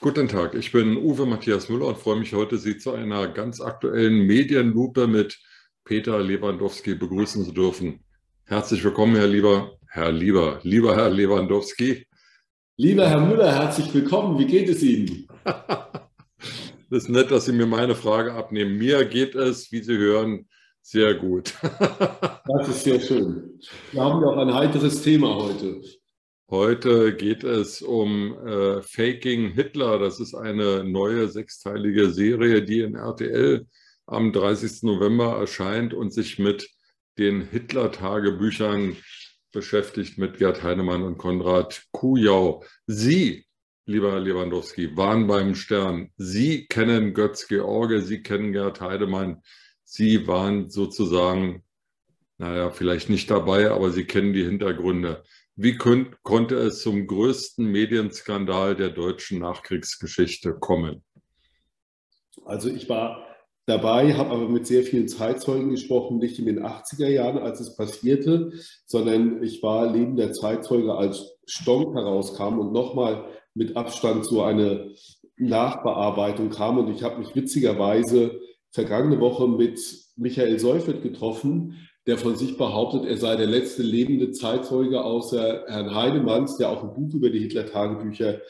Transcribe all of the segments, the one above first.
Guten Tag, ich bin Uwe Matthias Müller und freue mich heute, Sie zu einer ganz aktuellen Medienlupe mit Peter Lewandowski begrüßen zu dürfen. Herzlich willkommen, lieber Herr Lewandowski. Lieber Herr Müller, herzlich willkommen. Wie geht es Ihnen? Das ist nett, dass Sie mir meine Frage abnehmen. Mir geht es, wie Sie hören, sehr gut. Das ist sehr schön. Wir haben ja auch ein heiteres Thema heute. Heute geht es um Faking Hitler. Das ist eine neue sechsteilige Serie, die in RTL am 30. November erscheint und sich mit den Hitler-Tagebüchern beschäftigt, mit Gerd Heidemann und Konrad Kujau. Sie, lieber Herr Lewandowski, waren beim Stern. Sie kennen Götz George, Sie kennen Gerd Heidemann. Sie waren sozusagen, naja, vielleicht nicht dabei, aber Sie kennen die Hintergründe. Wie konnte es zum größten Medienskandal der deutschen Nachkriegsgeschichte kommen? Also ich war dabei, habe aber mit sehr vielen Zeitzeugen gesprochen, nicht in den 80er Jahren, als es passierte, sondern ich war lebender Zeitzeuge, als Schtonk herauskam und nochmal mit Abstand so eine Nachbearbeitung kam. Und ich habe mich witzigerweise vergangene Woche mit Michael Seufert getroffen, der von sich behauptet, er sei der letzte lebende Zeitzeuge außer Herrn Heidemanns, der auch ein Buch über die Hitler-Tagebücher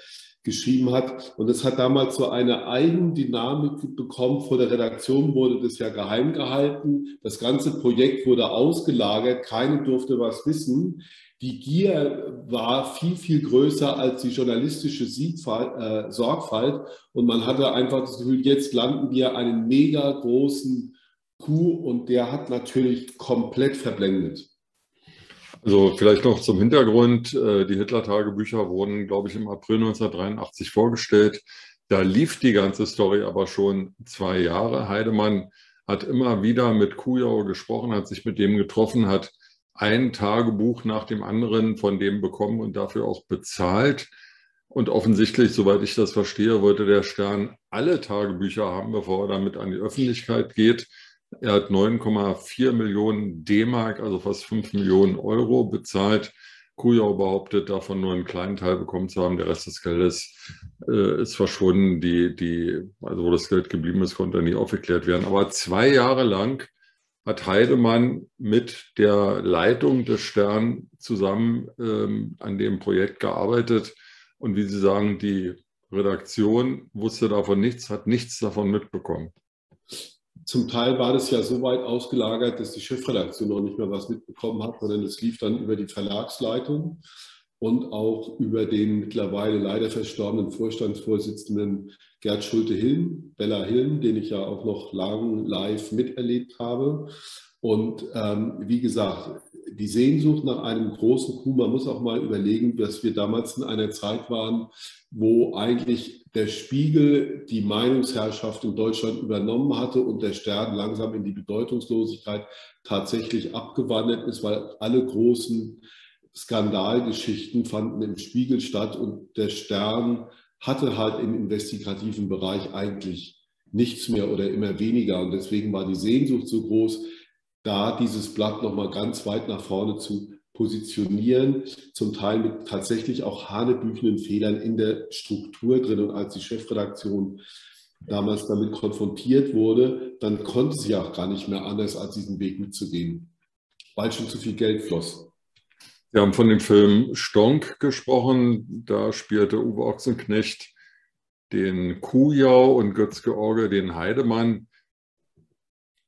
geschrieben hat. Und es hat damals so eine Eigendynamik bekommen. Vor der Redaktion wurde das ja geheim gehalten. Das ganze Projekt wurde ausgelagert. Keiner durfte was wissen. Die Gier war viel, viel größer als die journalistische Sorgfalt. Und man hatte einfach das Gefühl, jetzt landen wir einen mega großen Coup, und der hat natürlich komplett verblendet. Also vielleicht noch zum Hintergrund. Die Hitler-Tagebücher wurden, glaube ich, im April 1983 vorgestellt. Da lief die ganze Story aber schon 2 Jahre. Heidemann hat immer wieder mit Kujau gesprochen, hat sich mit dem getroffen, hat ein Tagebuch nach dem anderen von dem bekommen und dafür auch bezahlt. Und offensichtlich, soweit ich das verstehe, wollte der Stern alle Tagebücher haben, bevor er damit an die Öffentlichkeit geht. Er hat 9,4 Millionen D-Mark, also fast 5 Millionen Euro bezahlt. Kujau behauptet, davon nur einen kleinen Teil bekommen zu haben. Der Rest des Geldes ist verschwunden. Also wo das Geld geblieben ist, konnte nie aufgeklärt werden. Aber 2 Jahre lang hat Heidemann mit der Leitung des Stern zusammen an dem Projekt gearbeitet. Und wie Sie sagen, die Redaktion wusste davon nichts, hat nichts davon mitbekommen. Zum Teil war das ja so weit ausgelagert, dass die Chefredaktion noch nicht mehr was mitbekommen hat, sondern es lief dann über die Verlagsleitung und auch über den mittlerweile leider verstorbenen Vorstandsvorsitzenden Gerd Schulte-Hillen, den ich ja auch noch lang live miterlebt habe. Und wie gesagt, die Sehnsucht nach einem großen Coup, man muss auch mal überlegen, dass wir damals in einer Zeit waren, wo eigentlich der Spiegel die Meinungsherrschaft in Deutschland übernommen hatte und der Stern langsam in die Bedeutungslosigkeit tatsächlich abgewandert ist, weil alle großen Skandalgeschichten fanden im Spiegel statt und der Stern hatte halt im investigativen Bereich eigentlich nichts mehr oder immer weniger. Und deswegen war die Sehnsucht so groß, da dieses Blatt nochmal ganz weit nach vorne zu positionieren, zum Teil mit tatsächlich auch hanebüchenden Fehlern in der Struktur drin. Und als die Chefredaktion damals damit konfrontiert wurde, dann konnte sie auch gar nicht mehr anders, als diesen Weg mitzugehen, weil schon zu viel Geld floss. Wir haben von dem Film Schtonk gesprochen. Da spielte Uwe Ochsenknecht den Kujau und Götz George den Heidemann.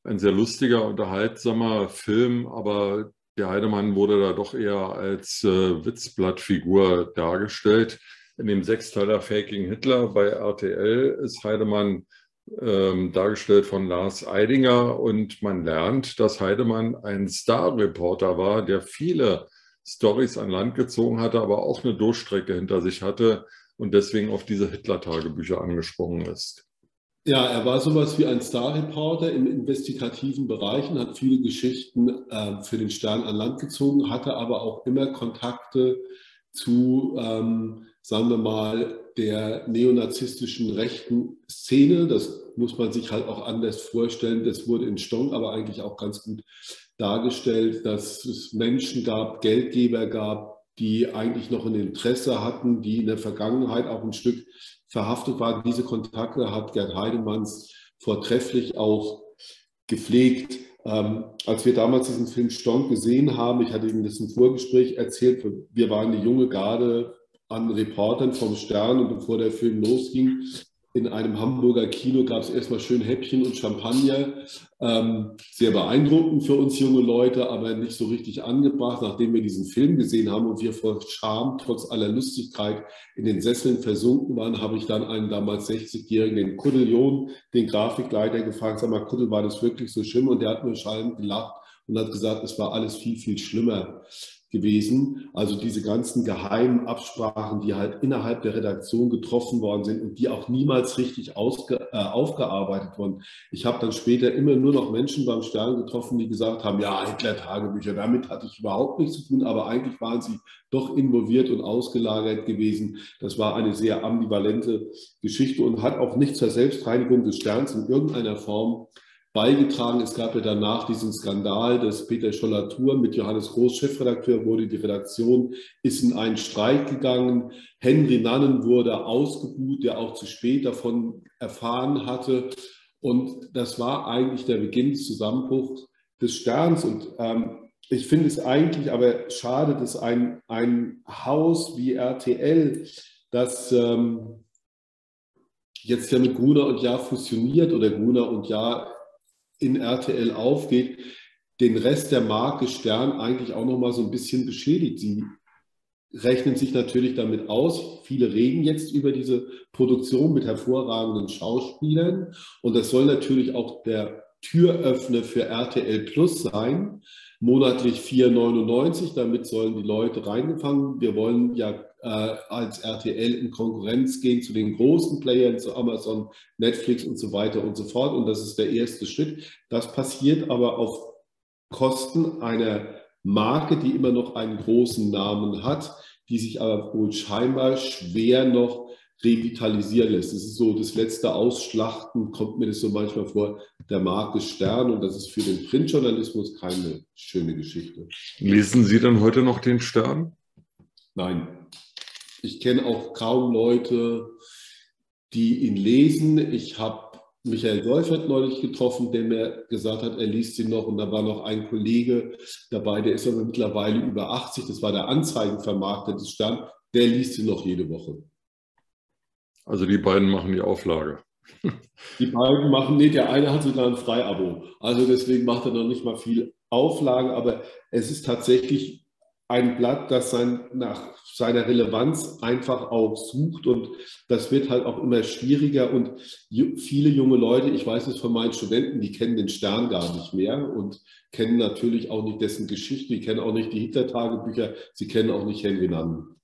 Ein sehr lustiger, unterhaltsamer Film, aber der Heidemann wurde da doch eher als Witzblattfigur dargestellt. In dem Sechsteiler Faking Hitler bei RTL ist Heidemann dargestellt von Lars Eidinger, und man lernt, dass Heidemann ein Starreporter war, der viele Storys an Land gezogen hatte, aber auch eine Durchstrecke hinter sich hatte und deswegen auf diese Hitler-Tagebücher angesprungen ist. Ja, er war sowas wie ein Starreporter im investigativen Bereich und hat viele Geschichten für den Stern an Land gezogen, hatte aber auch immer Kontakte zu, sagen wir mal, der neonazistischen rechten Szene. Das muss man sich halt auch anders vorstellen. Das wurde in Stonk aber eigentlich auch ganz gut dargestellt, dass es Menschen gab, Geldgeber gab, die eigentlich noch ein Interesse hatten, die in der Vergangenheit auch ein Stück verhaftet waren. Diese Kontakte hat Gerd Heidemanns vortrefflich auch gepflegt. Als wir damals diesen Film Schtonk gesehen haben, ich hatte Ihnen das im Vorgespräch erzählt, wir waren die junge Garde an Reportern vom Stern, und bevor der Film losging, in einem Hamburger Kino gab es erstmal schön Häppchen und Champagner. Sehr beeindruckend für uns junge Leute, aber nicht so richtig angebracht, nachdem wir diesen Film gesehen haben und wir vor Scham, trotz aller Lustigkeit, in den Sesseln versunken waren, habe ich dann einen damals 60-jährigen, den Kuddeljon, den Grafikleiter, gefragt, sag mal, Kuddel, war das wirklich so schlimm? Und der hat nur schallend gelacht und hat gesagt, es war alles viel, viel schlimmer gewesen. Also diese ganzen geheimen Absprachen, die halt innerhalb der Redaktion getroffen worden sind und die auch niemals richtig aufgearbeitet wurden. Ich habe dann später immer nur noch Menschen beim Stern getroffen, die gesagt haben, ja, Hitler-Tagebücher, damit hatte ich überhaupt nichts zu tun, aber eigentlich waren sie doch involviert und ausgelagert gewesen. Das war eine sehr ambivalente Geschichte und hat auch nicht zur Selbstreinigung des Sterns in irgendeiner Form beigetragen. Es gab ja danach diesen Skandal, dass Peter Schollatur mit Johannes Groß Chefredakteur wurde. Die Redaktion ist in einen Streik gegangen. Henri Nannen wurde ausgebuht, der auch zu spät davon erfahren hatte. Und das war eigentlich der Beginn des Zusammenbruchs des Sterns. Und ich finde es eigentlich aber schade, dass ein Haus wie RTL, das jetzt ja mit Gruner und Jahr fusioniert oder Gruner und Jahr in RTL aufgeht, den Rest der Marke Stern eigentlich auch noch mal so ein bisschen beschädigt. Sie rechnen sich natürlich damit aus. Viele reden jetzt über diese Produktion mit hervorragenden Schauspielern. Und das soll natürlich auch der Türöffner für RTL Plus sein. Monatlich 4,99, damit sollen die Leute reingefangen. Wir wollen ja als RTL in Konkurrenz gehen zu den großen Playern, zu Amazon, Netflix und so weiter und so fort. Und das ist der erste Schritt. Das passiert aber auf Kosten einer Marke, die immer noch einen großen Namen hat, die sich aber wohl scheinbar schwer noch revitalisieren lässt. Das ist so das letzte Ausschlachten, kommt mir das so manchmal vor, der Marke Stern, und das ist für den Printjournalismus keine schöne Geschichte. Lesen Sie dann heute noch den Stern? Nein. Ich kenne auch kaum Leute, die ihn lesen. Ich habe Michael Seufert neulich getroffen, der mir gesagt hat, er liest ihn noch, und da war noch ein Kollege dabei, der ist aber mittlerweile über 80, das war der Anzeigenvermarkter des Stern, der liest ihn noch jede Woche. Also die beiden machen die Auflage. Die beiden machen, nee, der eine hat sogar ein Freiabo. Also deswegen macht er noch nicht mal viel Auflagen, aber es ist tatsächlich ein Blatt, das nach seiner Relevanz einfach auch sucht, und das wird halt auch immer schwieriger, und viele junge Leute, ich weiß es von meinen Studenten, die kennen den Stern gar nicht mehr und kennen natürlich auch nicht dessen Geschichte, die kennen auch nicht die Hitler-Tagebücher, sie kennen auch nicht Henri Nannen.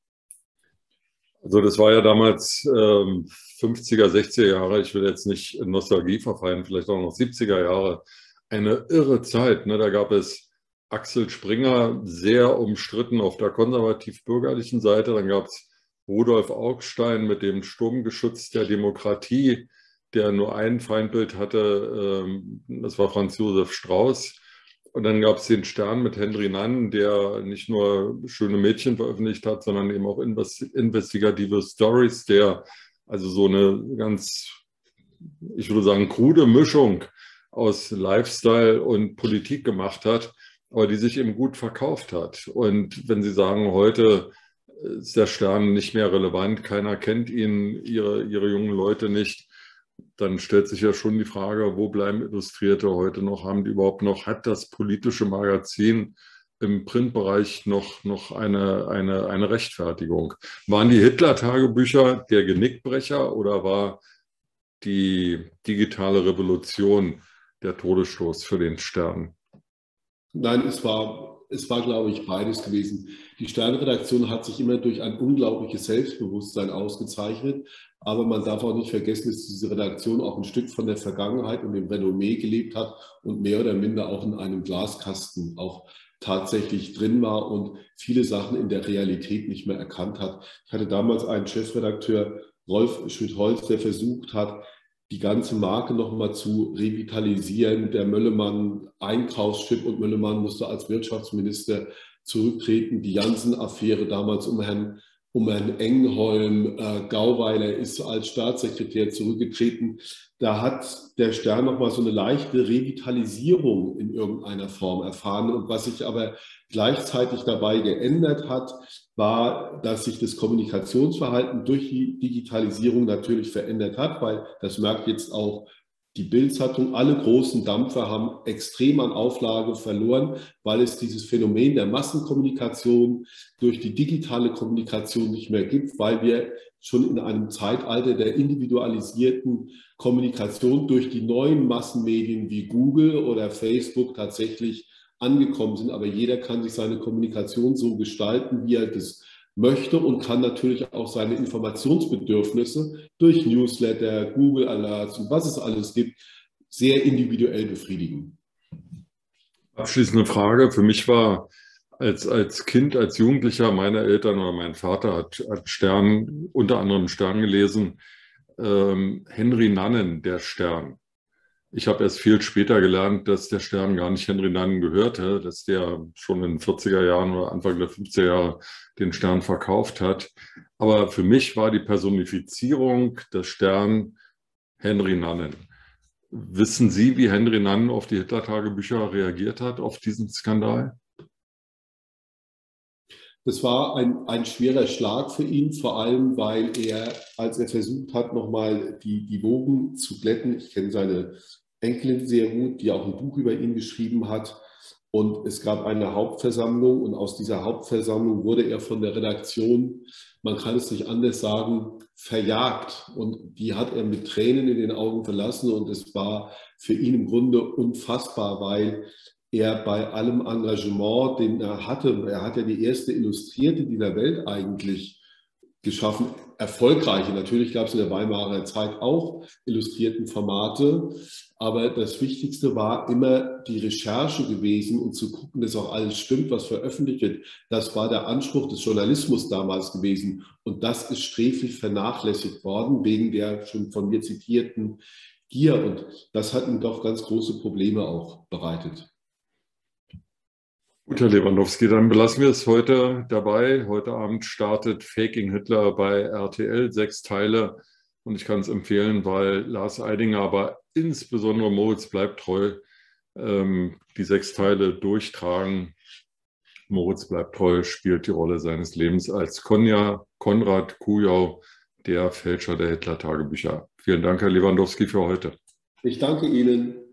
Also das war ja damals 50er, 60er Jahre, ich will jetzt nicht in Nostalgie verfallen, vielleicht auch noch 70er Jahre, eine irre Zeit, ne? Da gab es Axel Springer, sehr umstritten auf der konservativ-bürgerlichen Seite. Dann gab es Rudolf Augstein mit dem Sturmgeschütz der Demokratie, der nur ein Feindbild hatte, das war Franz Josef Strauß. Und dann gab es den Stern mit Henri Nannen, der nicht nur schöne Mädchen veröffentlicht hat, sondern eben auch investigative Stories, der also so eine ganz, ich würde sagen, krude Mischung aus Lifestyle und Politik gemacht hat, aber die sich eben gut verkauft hat. Und wenn Sie sagen, heute ist der Stern nicht mehr relevant, keiner kennt ihn, ihre jungen Leute nicht, dann stellt sich ja schon die Frage, wo bleiben Illustrierte heute noch, haben die überhaupt noch, hat das politische Magazin im Printbereich noch eine Rechtfertigung? Waren die Hitler-Tagebücher der Genickbrecher oder war die digitale Revolution der Todesstoß für den Stern? Nein, es war, glaube ich, beides gewesen. Die Stern-Redaktion hat sich immer durch ein unglaubliches Selbstbewusstsein ausgezeichnet. Aber man darf auch nicht vergessen, dass diese Redaktion auch ein Stück von der Vergangenheit und dem Renommee gelebt hat und mehr oder minder auch in einem Glaskasten auch tatsächlich drin war und viele Sachen in der Realität nicht mehr erkannt hat. Ich hatte damals einen Chefredakteur, Rolf Schmidt-Holz, der versucht hat, die ganze Marke nochmal zu revitalisieren. Der Möllemann Einkaufschip, und Möllemann musste als Wirtschaftsminister zurücktreten. Die Janssen-Affäre damals um Herrn um Herrn Engholm. Gauweiler ist als Staatssekretär zurückgetreten. Da hat der Stern nochmal so eine leichte Revitalisierung in irgendeiner Form erfahren. Und was sich aber gleichzeitig dabei geändert hat, war, dass sich das Kommunikationsverhalten durch die Digitalisierung natürlich verändert hat, weil das merkt jetzt auch die Bild-Zeitung, alle großen Dampfer haben extrem an Auflage verloren, weil es dieses Phänomen der Massenkommunikation durch die digitale Kommunikation nicht mehr gibt, weil wir schon in einem Zeitalter der individualisierten Kommunikation durch die neuen Massenmedien wie Google oder Facebook tatsächlich angekommen sind. Aber jeder kann sich seine Kommunikation so gestalten, wie er das möchte und kann natürlich auch seine Informationsbedürfnisse durch Newsletter, Google Alerts und was es alles gibt, sehr individuell befriedigen. Abschließende Frage. Für mich war als Kind, als Jugendlicher, meine Eltern oder mein Vater hat Stern, unter anderem Stern gelesen, Henri Nannen, der Stern. Ich habe erst viel später gelernt, dass der Stern gar nicht Henri Nannen gehörte, dass der schon in den 40er Jahren oder Anfang der 50er Jahre den Stern verkauft hat. Aber für mich war die Personifizierung des Stern Henri Nannen. Wissen Sie, wie Henri Nannen auf die Hitler-Tagebücher reagiert hat, auf diesen Skandal? Das war ein schwerer Schlag für ihn, vor allem, weil er, als er versucht hat, nochmal die Wogen zu glätten, ich kenne seine Enkelin sehr gut, die auch ein Buch über ihn geschrieben hat. Und es gab eine Hauptversammlung und aus dieser Hauptversammlung wurde er von der Redaktion, man kann es nicht anders sagen, verjagt. Und die hat er mit Tränen in den Augen verlassen und es war für ihn im Grunde unfassbar, weil er bei allem Engagement, den er hatte, er hat ja die erste Illustrierte dieser Welt eigentlich geschaffen, erfolgreiche. Natürlich gab es in der Weimarer Zeit auch illustrierten Formate, aber das Wichtigste war immer die Recherche gewesen und zu gucken, dass auch alles stimmt, was veröffentlicht wird. Das war der Anspruch des Journalismus damals gewesen und das ist sträflich vernachlässigt worden, wegen der schon von mir zitierten Gier und das hat ihm doch ganz große Probleme auch bereitet. Gut, Herr Lewandowski, dann belassen wir es heute dabei. Heute Abend startet Faking Hitler bei RTL, 6 Teile. Und ich kann es empfehlen, weil Lars Eidinger, aber insbesondere Moritz Bleibtreu, die 6 Teile durchtragen. Moritz Bleibtreu spielt die Rolle seines Lebens als Konrad Kujau, der Fälscher der Hitler-Tagebücher. Vielen Dank, Herr Lewandowski, für heute. Ich danke Ihnen.